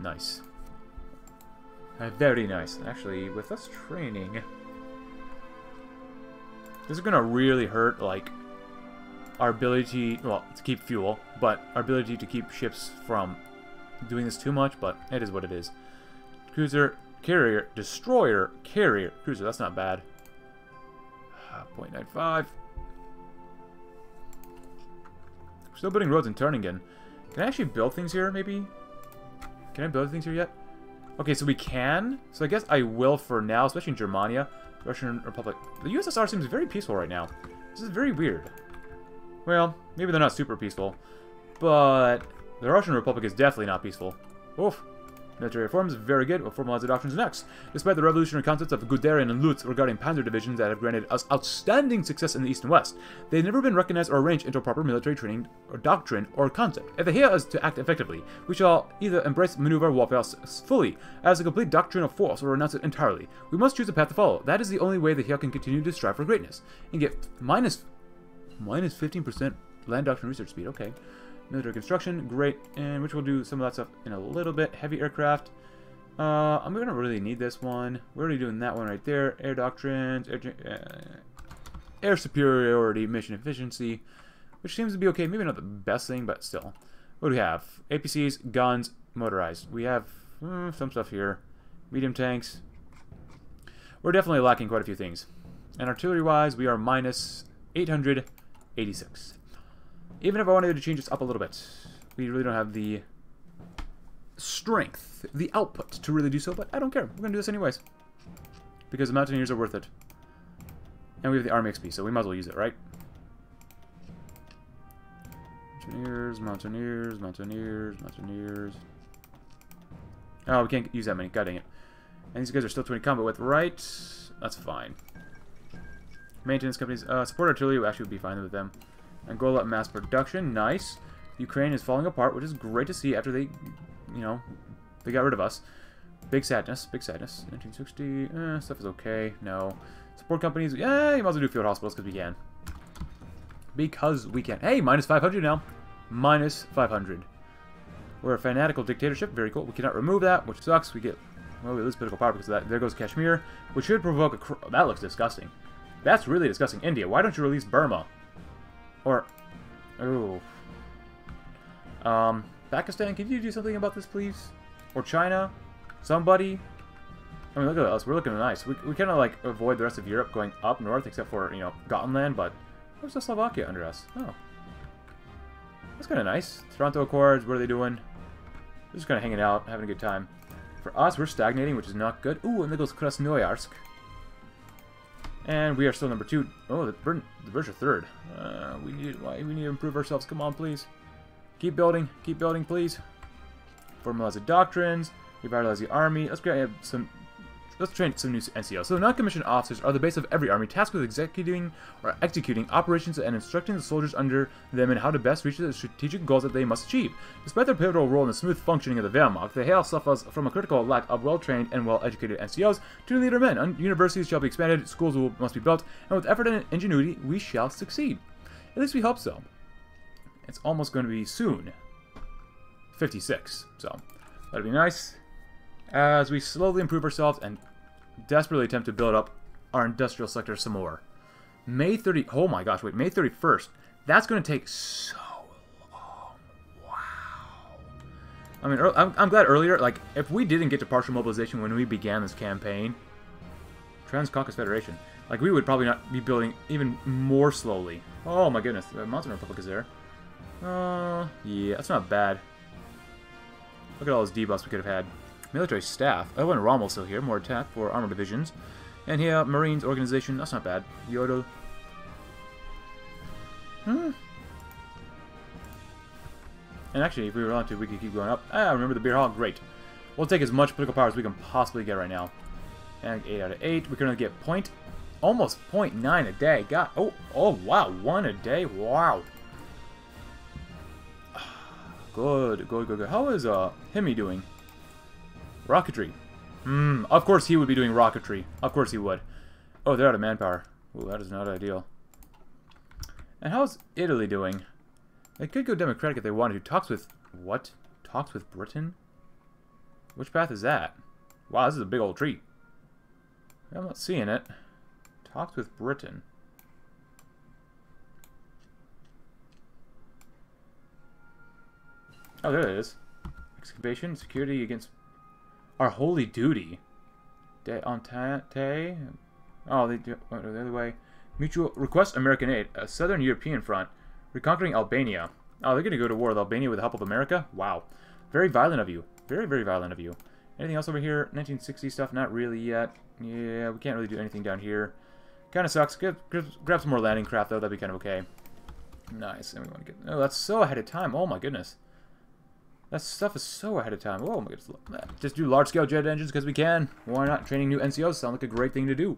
Nice. Very nice. Actually, with us training... this is gonna really hurt, like, our ability, well, to keep fuel, but our ability to keep ships from doing this too much, but it is what it is. Cruiser... carrier, destroyer, carrier, cruiser, that's not bad. 0.95. Still building roads in Turningen. Can I actually build things here, maybe? Can I build things here yet? Okay, so we can. So I guess I will for now, especially in Germania, Russian Republic. The USSR seems very peaceful right now. This is very weird. Well, maybe they're not super peaceful, but the Russian Republic is definitely not peaceful. Oof. Military reform is very good, we'll formalize the doctrines next. Despite the revolutionary concepts of Guderian and Lutz regarding panzer divisions that have granted us outstanding success in the East and West, they've never been recognized or arranged into a proper military training or doctrine or concept. If the idea is to act effectively, we shall either embrace maneuver warfare fully, as a complete doctrine of force, or renounce it entirely. We must choose a path to follow. That is the only way the Hill can continue to strive for greatness. And get minus 15% land doctrine research speed, okay. Military construction, great, and which we'll do some of that stuff in a little bit. Heavy aircraft, I'm gonna really need this one. We're already doing that one right there. Air doctrines, air superiority, mission efficiency, which seems to be okay. Maybe not the best thing, but still. What do we have? APCs, guns, motorized. We have some stuff here. Medium tanks. We're definitely lacking quite a few things. And artillery-wise, we are minus 886. Even if I wanted to change this up a little bit, we really don't have the strength, the output to really do so, but I don't care. We're going to do this anyways, because the Mountaineers are worth it. And we have the Army XP, so we might as well use it, right? Mountaineers, Mountaineers, Mountaineers, Mountaineers. Oh, we can't use that many. God dang it. And these guys are still 20 combat with, right? That's fine. Maintenance companies. Support artillery will actually be fine with them. Angola mass production, nice. Ukraine is falling apart, which is great to see after they, they got rid of us. Big sadness, big sadness. 1960, stuff is okay, no. Support companies, yeah, you might as well do field hospitals because we can. Because we can. Hey, minus 500 now. Minus 500. We're a fanatical dictatorship, very cool. We cannot remove that, which sucks. We get, well, we lose political power because of that. There goes Kashmir, which should provoke a, that looks disgusting. That's really disgusting. India, why don't you release Burma? Or, ooh. Pakistan, can you do something about this, please? Or China? Somebody? I mean, look at us. We're looking nice. We kind of, like, avoid the rest of Europe going up north, except for, Gotland, but where's the Slovakia under us? Oh. That's kind of nice. Toronto Accords, what are they doing? They're just kind of hanging out, having a good time. For us, we're stagnating, which is not good. Ooh, and there goes Krasnoyarsk. And we are still number 2. Oh, the British are 3rd. We need to improve ourselves. Come on, please. Keep building, please. Formalize the doctrines. Revitalize the army. Let's grab some. Let's train some new NCOs. So, non-commissioned officers are the base of every army, tasked with executing operations and instructing the soldiers under them in how to best reach the strategic goals that they must achieve. Despite their pivotal role in the smooth functioning of the Wehrmacht, the Heer suffers from a critical lack of well-trained and well-educated NCOs to lead our men. Universities shall be expanded, schools must be built, and with effort and ingenuity, we shall succeed. At least we hope so. It's almost going to be soon. 56. So, that'd be nice. As we slowly improve ourselves and desperately attempt to build up our industrial sector some more. May 31st. That's going to take so long. Wow. I mean, I'm glad earlier, like, if we didn't get to partial mobilization when we began this campaign, Trans-Caucasus Federation, like, we would probably not be building even more slowly. Oh, my goodness. The Mountain Republic is there. Yeah, that's not bad. Look at all those debuffs we could have had. Military staff. Oh, and Rommel's still here. More attack for armor divisions. And here, Marines organization. That's not bad. Yodel. And actually, if we were allowed to, we could keep going up. Ah, remember the beer hall? Great. We'll take as much political power as we can possibly get right now. And 8 out of 8. We can only get almost 0.9 a day. God. Oh, wow. 1 a day. Wow. Good, good, good, good. How is Hemi doing? Rocketry. Of course he would be doing rocketry. Of course he would. Oh, they're out of manpower. Ooh, that is not ideal. And how's Italy doing? They could go democratic if they wanted to. Talks with... what? Talks with Britain? Which path is that? Wow, this is a big old tree. I'm not seeing it. Talks with Britain. Oh, there it is. Excavation, security against... our holy duty. De entente. Oh, they do. Oh, the other way. Mutual request American aid. A Southern European front. Reconquering Albania. Oh, they're going to go to war with Albania with the help of America? Wow. Very violent of you. Very, very violent of you. Anything else over here? 1960 stuff? Not really yet. Yeah, we can't really do anything down here. Kind of sucks. Grab some more landing craft, though. That'd be kind of okay. Nice. And we want to get... oh, that's so ahead of time. Oh, my goodness. That stuff is so ahead of time. Oh my goodness. Just do large-scale jet engines because we can. Why not? Training new NCOs sounds like a great thing to do.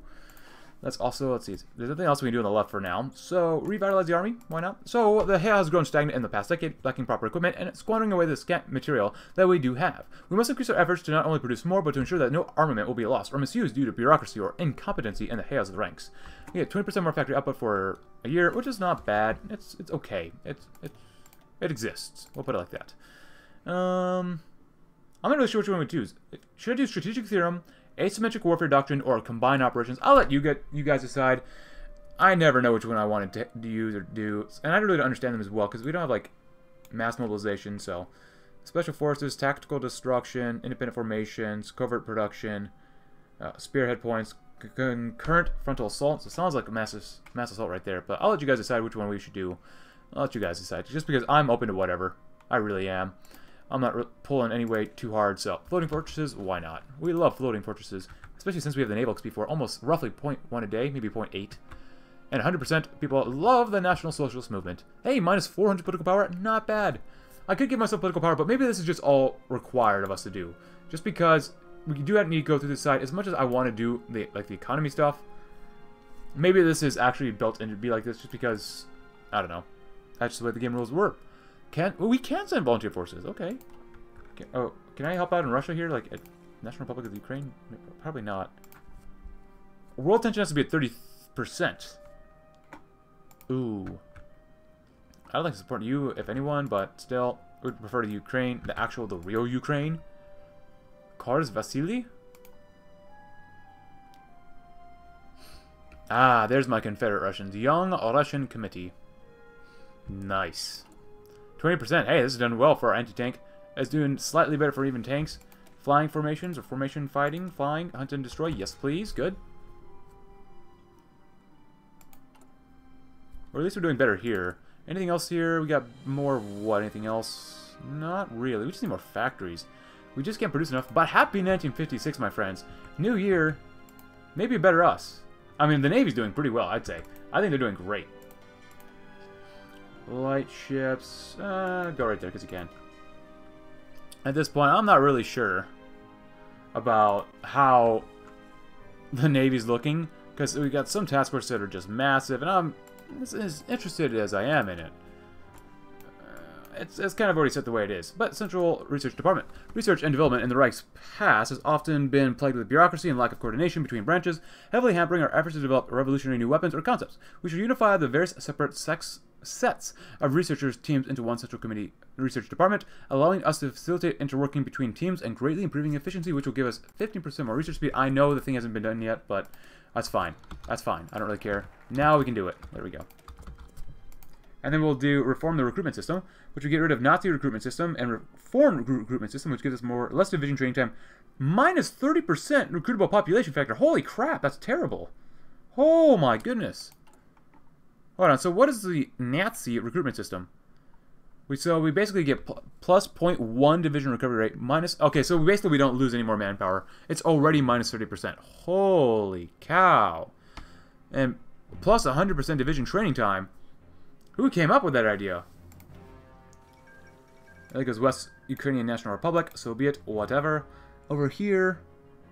That's also, let's see, there's nothing else we can do on the left for now. So, revitalize the army, why not? So, the Hea has grown stagnant in the past decade, lacking proper equipment, and squandering away the scant material that we do have. We must increase our efforts to not only produce more, but to ensure that no armament will be lost or misused due to bureaucracy or incompetency in the Hea's ranks. We get 20% more factory output for a year, which is not bad. It's okay. It exists. We'll put it like that. I'm not really sure which one we choose. Should I do Strategic Theorem, Asymmetric Warfare Doctrine, or Combined Operations? I'll let you guys decide. I never know which one I wanted to use or do, and I really don't understand them as well, because we don't have, like, mass mobilization, so... Special Forces, Tactical Destruction, Independent Formations, Covert Production, Spearhead Points, Concurrent Frontal Assault. So it sounds like a mass assault right there, but I'll let you guys decide which one we should do. I'll let you guys decide, just because I'm open to whatever. I really am. I'm not pulling any way too hard, so floating fortresses, why not? We love floating fortresses, especially since we have the naval XP for almost roughly 0.1 a day, maybe 0.8. And 100% people love the National Socialist Movement. Hey, minus 400 political power, not bad. I could give myself political power, but maybe this is just all required of us to do. Just because we do need to go through this side, as much as I want to do the economy stuff, maybe this is actually built in to be like this just because, I don't know, that's just the way the game rules were. We can send volunteer forces, okay. Can I help out in Russia here, like, at National Republic of the Ukraine? Probably not. World tension has to be at 30%. Ooh. I'd like to support you, if anyone, but still, I would prefer to Ukraine, the real Ukraine. Kars Vasily? Ah, there's my Confederate Russians. Young Russian Committee. Nice. 20%. Hey, this has done well for our anti-tank. It's doing slightly better for even tanks. Flying formations or formation fighting. Flying, hunt and destroy. Yes, please. Good. Or at least we're doing better here. Anything else here? We got more what? Anything else? Not really. We just need more factories. We just can't produce enough. But happy 1956, my friends. New year. Maybe better us. I mean, the Navy's doing pretty well, I'd say. I think they're doing great. Light ships. Go right there because you can. At this point, I'm not really sure about how the Navy's looking because we got some task forces that are just massive, and I'm as interested as I am in it. It's kind of already set the way it is. But Central Research Department. Research and development in the Reich's past has often been plagued with bureaucracy and lack of coordination between branches, heavily hampering our efforts to develop revolutionary new weapons or concepts. We should unify the various separate sets of researchers' teams into one central committee research department, allowing us to facilitate interworking between teams and greatly improving efficiency, which will give us 15% more research speed. I know the thing hasn't been done yet, but that's fine. That's fine. I don't really care. Now we can do it. There we go. And then we'll do reform the recruitment system, which will get rid of Nazi recruitment system and reform recruitment system, which gives us less division training time. Minus 30% recruitable population factor. Holy crap, that's terrible. Oh my goodness. Hold on, so what is the Nazi recruitment system? So we basically get plus 0.1 division recovery rate, minus... Okay, so basically we don't lose any more manpower. It's already minus 30%. Holy cow. And plus 100% division training time. Who came up with that idea? I think it was West Ukrainian National Republic, so be it, whatever. Over here.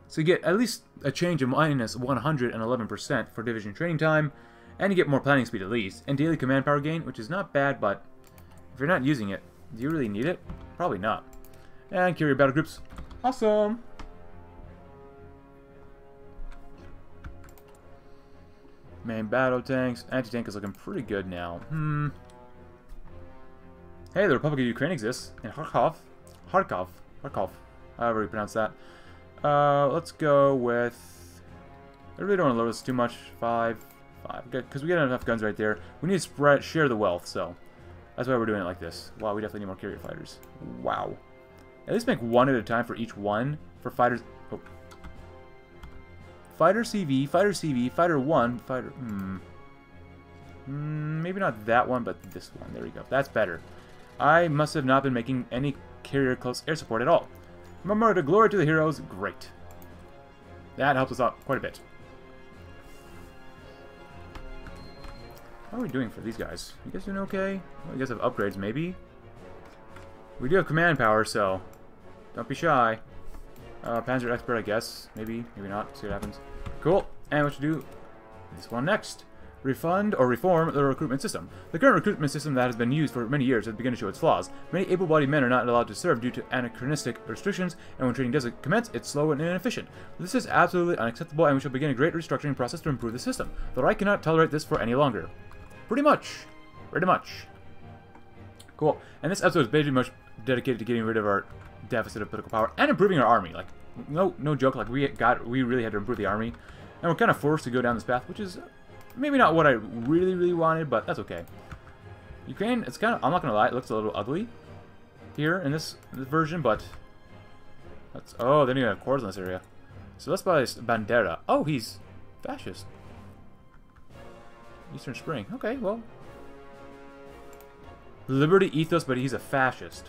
So you get at least a change of minus 111% for division training time. And you get more planning speed at least, and daily command power gain, which is not bad, but if you're not using it, do you really need it? Probably not. And carrier battle groups. Awesome! Main battle tanks. Anti-tank is looking pretty good now. Hey, the Republic of Ukraine exists. In Kharkov. However you pronounce that. Let's go with... I really don't want to load this too much. 5. Good, because we got enough guns right there. We need to share the wealth, so that's why we're doing it like this. Wow, we definitely need more carrier fighters. Wow. At least make one at a time for each one. For fighters... Oh. Fighter CV, Fighter CV, Fighter 1, Fighter... Maybe not that one, but this one. There we go. That's better. I must have not been making any carrier close air support at all. Remember to glory to the heroes. Great. That helps us out quite a bit. How are we doing for these guys? You guys doing okay? Well, you guys have upgrades, maybe? We do have command power, so don't be shy. Panzer Expert, I guess. Maybe, maybe not. See what happens. Cool. And what to do this one next. Refund or reform the recruitment system. The current recruitment system that has been used for many years has begun to show its flaws. Many able-bodied men are not allowed to serve due to anachronistic restrictions, and when training doesn't commence, it's slow and inefficient. This is absolutely unacceptable, and we shall begin a great restructuring process to improve the system. The Reich cannot tolerate this for any longer. Pretty much. Pretty much. Cool. And this episode is basically much dedicated to getting rid of our deficit of political power and improving our army. Like, no joke. Like, we really had to improve the army, and we're kind of forced to go down this path, which is maybe not what I really wanted, but that's okay. Ukraine, it's kind of, I'm not gonna lie, it looks a little ugly here in this version, but that's, oh, they don't even have cords in this area. So let's buy this Bandera. Oh, he's fascist. Eastern Spring. Okay, well, liberty ethos, but he's a fascist.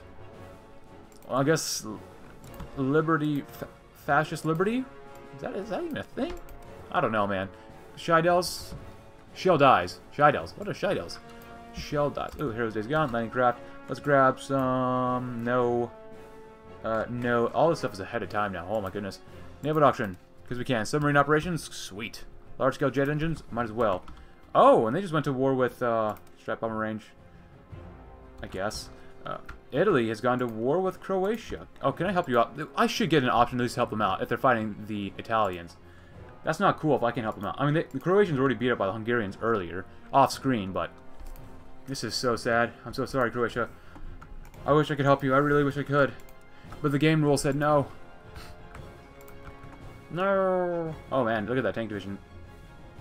Well, I guess liberty, fascist liberty. Is that even a thing? I don't know, man. Scheidels. Shell dies. Scheidels. What are Scheidels? Shell dies. Oh, Heroes Days gone. Landing craft. Let's grab some. No. No. All this stuff is ahead of time now. Oh my goodness. Naval Doctrine. Because we can. Submarine operations. Sweet. Large scale jet engines. Might as well. Oh, and they just went to war with Strap Bomber Range. I guess. Italy has gone to war with Croatia. Oh, can I help you out? I should get an option to at least help them out if they're fighting the Italians. That's not cool if I can help them out. I mean, the Croatians were already beat up by the Hungarians earlier, off-screen, but this is so sad. I'm so sorry, Croatia. I wish I could help you. I really wish I could. But the game rule said no. No. Oh, man, look at that tank division.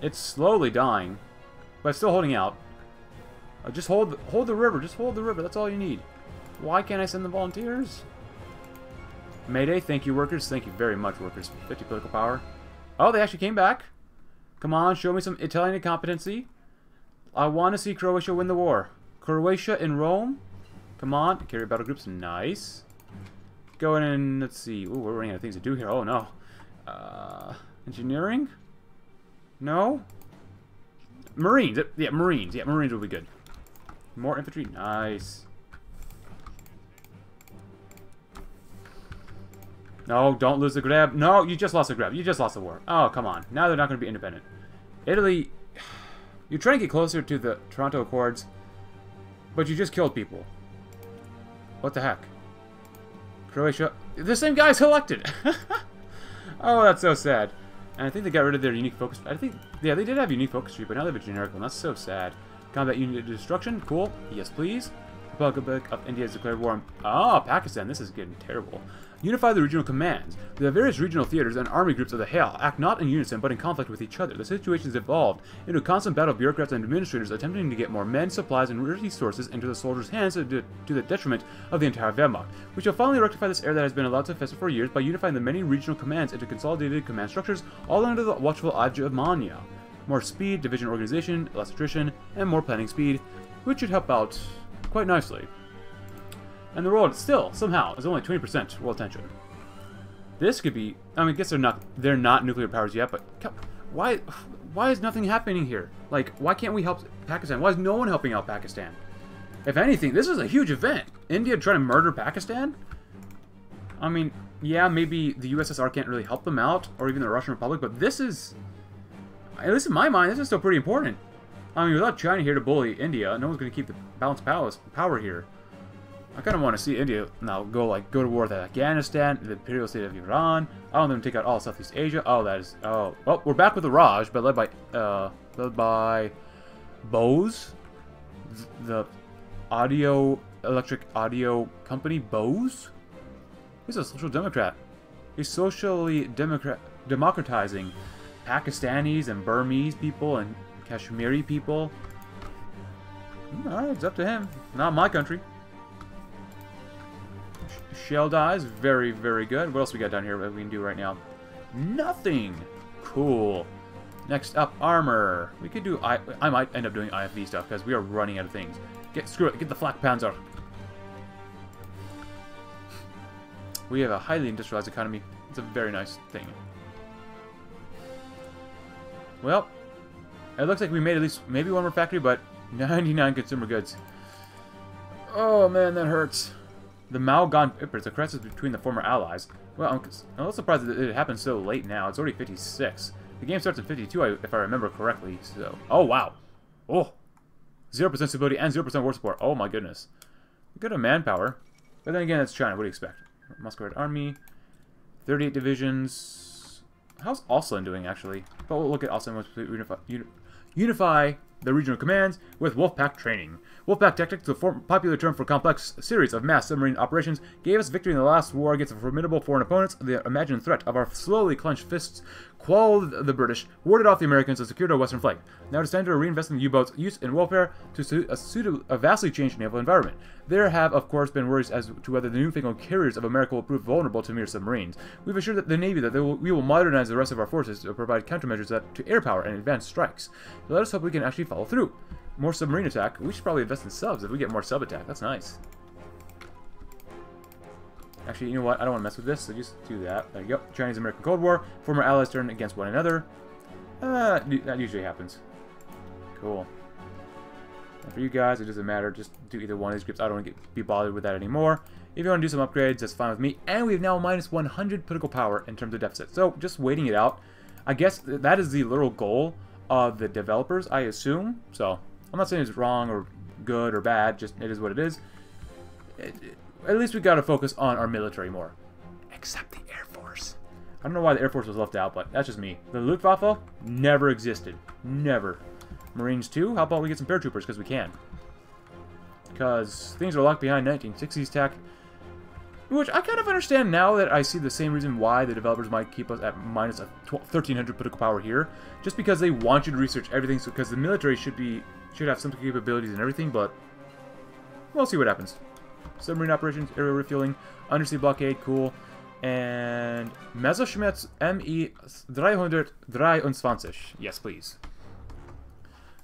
It's slowly dying, but still holding out. Just hold the river. Just hold the river. That's all you need. Why can't I send the volunteers? Mayday, thank you, workers. Thank you very much, workers. 50 political power. Oh, they actually came back. Come on, show me some Italian incompetency. I want to see Croatia win the war. Croatia in Rome. Come on. Carrier battle groups. Nice. Go in and let's see. Ooh, we're running out of things to do here. Oh, no. Engineering? No? Marines. Yeah, Marines. Yeah, Marines will be good. More infantry. Nice. No, don't lose the grab. No, you just lost the grab. You just lost the war. Oh, come on. Now they're not going to be independent. Italy, you're trying to get closer to the Toronto Accords, but you just killed people. What the heck? Croatia. The same guy's elected. Oh, that's so sad. And I think they got rid of their unique focus. I think, yeah, they did have unique focus tree, but now they have a generic one. That's so sad. Combat unit destruction. Cool. Yes, please. Republic of India has declared war on... Ah, Pakistan. This is getting terrible. Unify the regional commands. The various regional theaters and army groups of the Hail act not in unison but in conflict with each other. The situation's evolved into a constant battle of bureaucrats and administrators attempting to get more men, supplies, and resources into the soldiers' hands to the detriment of the entire Wehrmacht. We shall finally rectify this error that has been allowed to fester for years by unifying the many regional commands into consolidated command structures, all under the watchful eye of Manya. More speed, division organization, less attrition, and more planning speed, which should help out quite nicely. And the world still, somehow, is only 20% world tension. This could be... I mean, I guess they're not nuclear powers yet, but... Why is nothing happening here? Like, why can't we help Pakistan? Why is no one helping out Pakistan? If anything, this is a huge event. India trying to murder Pakistan? I mean, yeah, maybe the USSR can't really help them out, or even the Russian Republic, but this is... At least in my mind, this is still pretty important. I mean, without China here to bully India, no one's going to keep the balance of power here. I kind of want to see India now go to war with Afghanistan, the Imperial State of Iran. I want them to take out all of Southeast Asia. Oh, that is... Oh, well, we're back with the Raj, but led by Bose, the electric audio company. Bose. He's a social democrat. He's socially democratizing Pakistanis and Burmese people and Kashmiri people. All right, it's up to him. Not my country. Shell dies. Very, very good. What else we got down here that we can do right now? Nothing. Cool. Next up, armor. We could do... I might end up doing IFV stuff because we are running out of things. Screw it. Get the Flak Panzer. We have a highly industrialized economy. It's a very nice thing. Well, it looks like we made at least maybe one more factory, but 99 consumer goods. Oh, man, that hurts. The Malgon Vipers, a crisis between the former allies. Well, I'm a little surprised that it happened so late now. It's already 56. The game starts at 52, if I remember correctly, so... Oh, wow. Oh. 0% stability and 0% war support. Oh, my goodness. Good of manpower. But then again, that's China. What do you expect? Muscovite Army. 38 divisions. How's Auslan doing, actually? But we'll look at Auslan once we unify the regional commands with Wolfpack training. Wolfpack tactics, the popular term for complex series of mass submarine operations, gave us victory in the last war against formidable foreign opponents. The imagined threat of our slowly clenched fists quelled the British, warded off the Americans, and secured our western flank. Now it's time to reinvest in the U-boat's use in warfare to a vastly changed naval environment. There have, of course, been worries as to whether the newfangled carriers of America will prove vulnerable to mere submarines. We've assured that the Navy that we will modernize the rest of our forces to provide countermeasures to air power and advanced strikes. So let us hope we can actually follow through. More submarine attack. We should probably invest in subs if we get more sub attack. That's nice. Actually, you know what? I don't want to mess with this, so just do that. There you go. Chinese-American Cold War. Former allies turn against one another. That usually happens. Cool. And for you guys, it doesn't matter. Just do either one of these groups. I don't want to be bothered with that anymore. If you want to do some upgrades, that's fine with me. And we have now minus 100 political power in terms of deficit. So, just waiting it out. I guess that is the literal goal of the developers, I assume. So, I'm not saying it's wrong or good or bad. Just, it is what it is. At least we got to focus on our military more. Except the Air Force. I don't know why the Air Force was left out, but that's just me. The Luftwaffe never existed. Never. Marines too? How about we get some paratroopers, because we can. Because things are locked behind 1960s tech. Which I kind of understand now that I see the same reason why the developers might keep us at minus 1,300 political power here. Just because they want you to research everything, so because the military should have some capabilities and everything, but we'll see what happens. Submarine operations, aerial refueling, undersea blockade, cool. And Messerschmitt ME 323. Yes, please.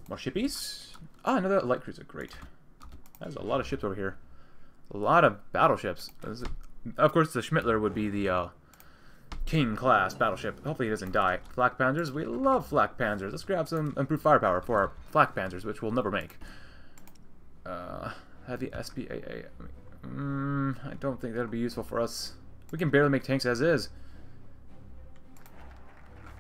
More shippies. Ah, another light cruiser. Great. There's a lot of ships over here. A lot of battleships. Of course, the Schmittler would be the King-class battleship. Hopefully, he doesn't die. Flak Panzers. We love Flak Panzers. Let's grab some improved firepower for our Flak Panzers, which we'll never make. Heavy SPAA. I don't think that'll be useful for us. We can barely make tanks as is.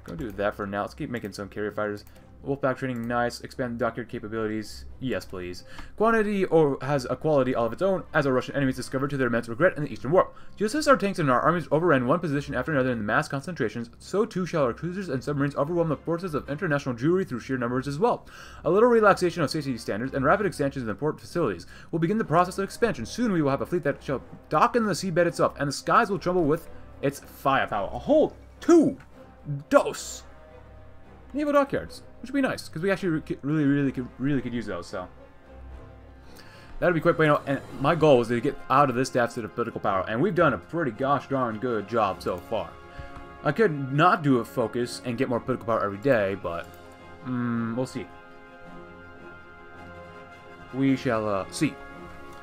Go do that for now. Let's keep making some carrier fighters. Wolfpack training, nice. Expand dockyard capabilities. Yes, please. Quantity or has a quality all of its own, as our Russian enemies discovered to their immense regret in the Eastern War. Just as our tanks and our armies overran one position after another in mass concentrations, so too shall our cruisers and submarines overwhelm the forces of international Jewry through sheer numbers as well. A little relaxation of safety standards and rapid expansions in the port facilities will begin the process of expansion. Soon we will have a fleet that shall dock in the seabed itself, and the skies will tremble with its firepower. A whole 2 naval dockyards. Which would be nice, because we actually really could use those, so. That would be quick, but you know, and my goal was to get out of this deficit of political power, and we've done a pretty gosh darn good job so far. I could not do a focus and get more political power every day, but we'll see. We shall see.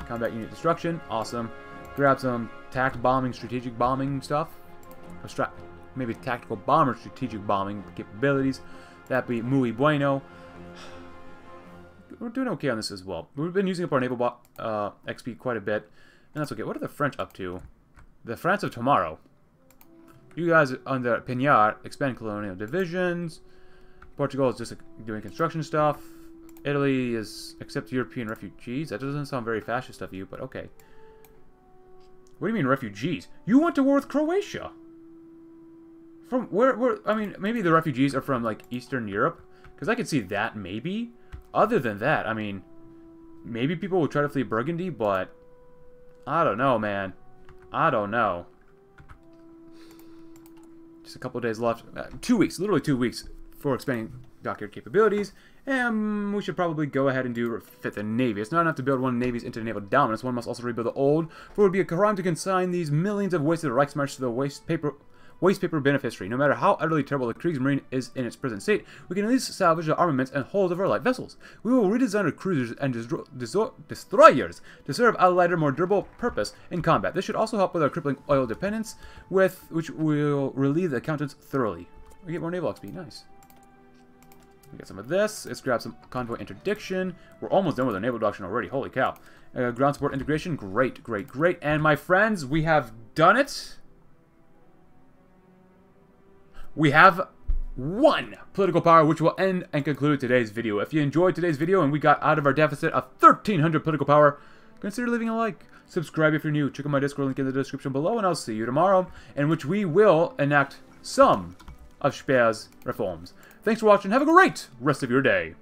Combat unit destruction, awesome. Grab some tact bombing, strategic bombing stuff. Maybe tactical bomber strategic bombing capabilities. That'd be muy bueno. We're doing okay on this as well. We've been using up our naval XP quite a bit. And that's okay. What are the French up to? The France of tomorrow. You guys under Pignard expand colonial divisions. Portugal is just doing construction stuff. Italy is accept European refugees. That doesn't sound very fascist of you, but okay. What do you mean refugees? You went to war with Croatia. From where, I mean, maybe the refugees are from, like, Eastern Europe, because I could see that, maybe. Other than that, I mean, maybe people will try to flee Burgundy, but I don't know, man. I don't know. Just a couple of days left. 2 weeks, literally 2 weeks for expanding dockyard capabilities, and we should probably go ahead and do fit the Navy. It's not enough to build one Navy's into naval dominance. One must also rebuild the old, for it would be a crime to consign these millions of wasted Reichsmarks to the waste paper beneficiary. No matter how utterly terrible the Kriegsmarine is in its present state, we can at least salvage the armaments and hulls of our light vessels. We will redesign our cruisers and destroyers to serve a lighter, more durable purpose in combat. This should also help with our crippling oil dependence, which will relieve the accountants thoroughly. We get more naval XP. Nice. We got some of this. Let's grab some convoy interdiction. We're almost done with our naval doctrine already. Holy cow. Ground support integration. Great, great, great. And my friends, we have done it. We have won political power, which will end and conclude today's video. If you enjoyed today's video and we got out of our deficit of 1,300 political power, consider leaving a like. Subscribe if you're new. Check out my Discord link in the description below, and I'll see you tomorrow, in which we will enact some of Speer's reforms. Thanks for watching. Have a great rest of your day.